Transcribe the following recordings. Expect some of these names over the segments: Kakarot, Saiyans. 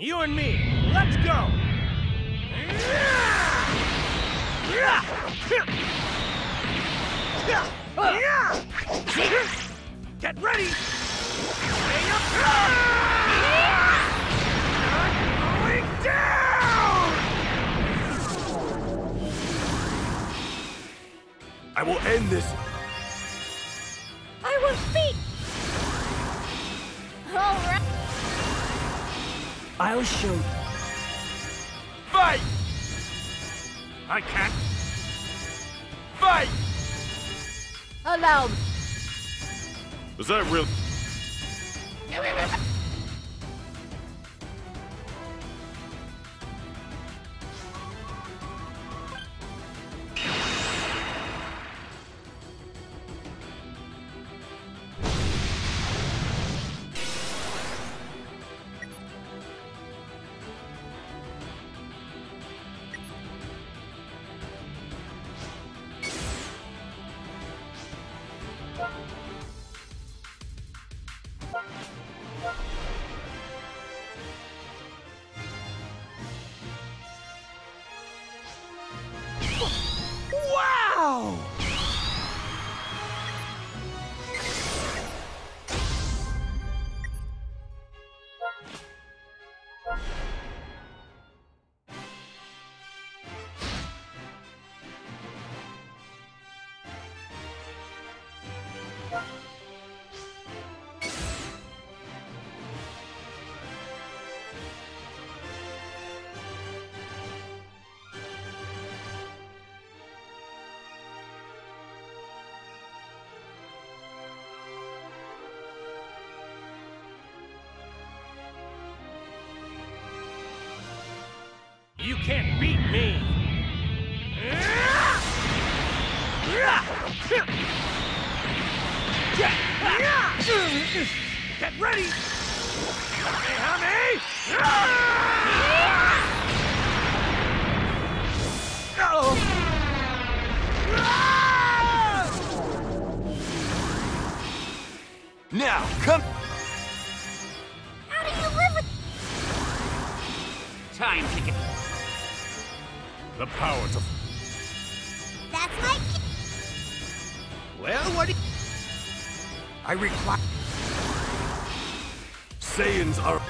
You and me, let's go! Get ready! Stay up! Going down! I will end this! I will speak! All right! I'll show you. Fight! I can't. Fight! Allowed. Was that real? Wow! You can't beat me! Get ready! Now, come! How do you live with... Time to get... The power to... That's my kid. Well, what do you... I require... Saiyans are...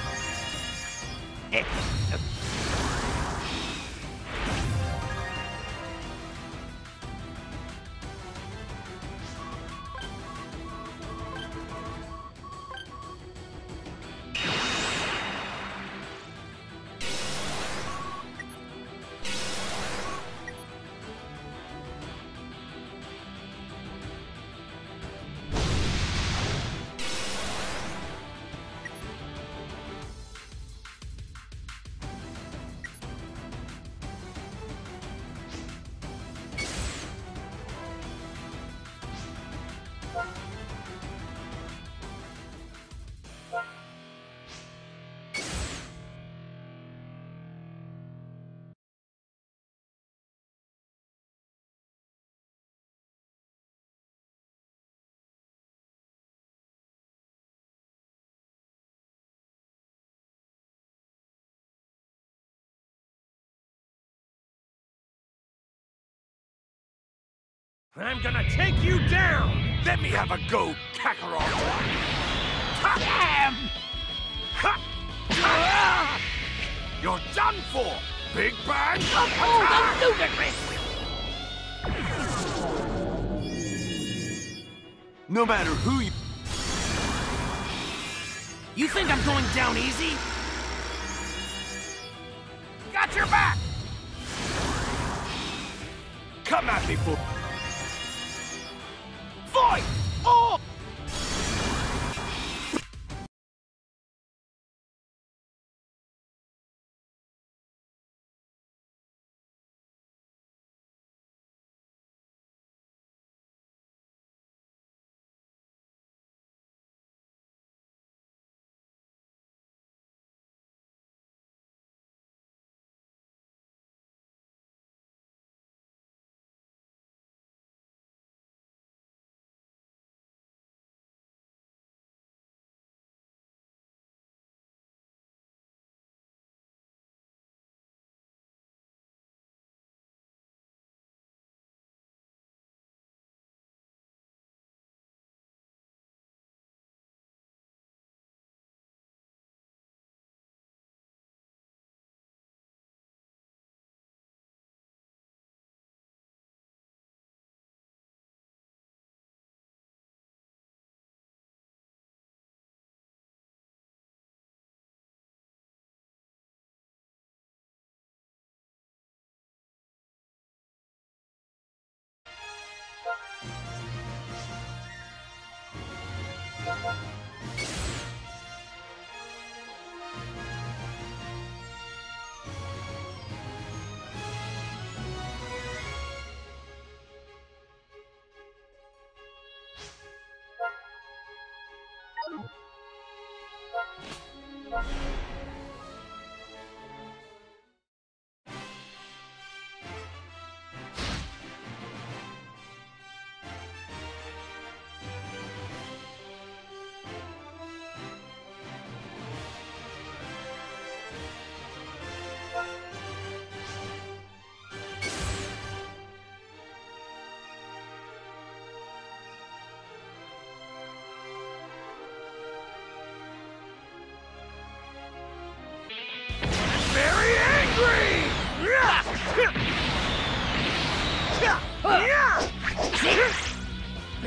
I'm gonna take you down! Let me have a go, Kakarot! Damn! You're done for! Big Bang! Oh, that's ludicrous! No matter who you... You think I'm going down easy? Got your back! Come at me, fool! Oh!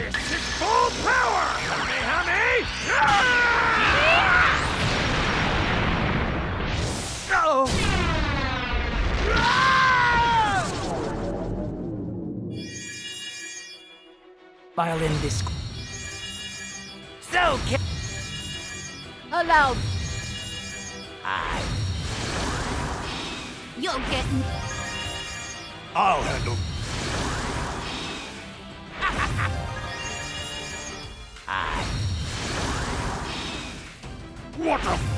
This is full power! Hammy, hammy! Oh! Violin disco. So can allowed. I. You'll get me. I'll handle. What the f-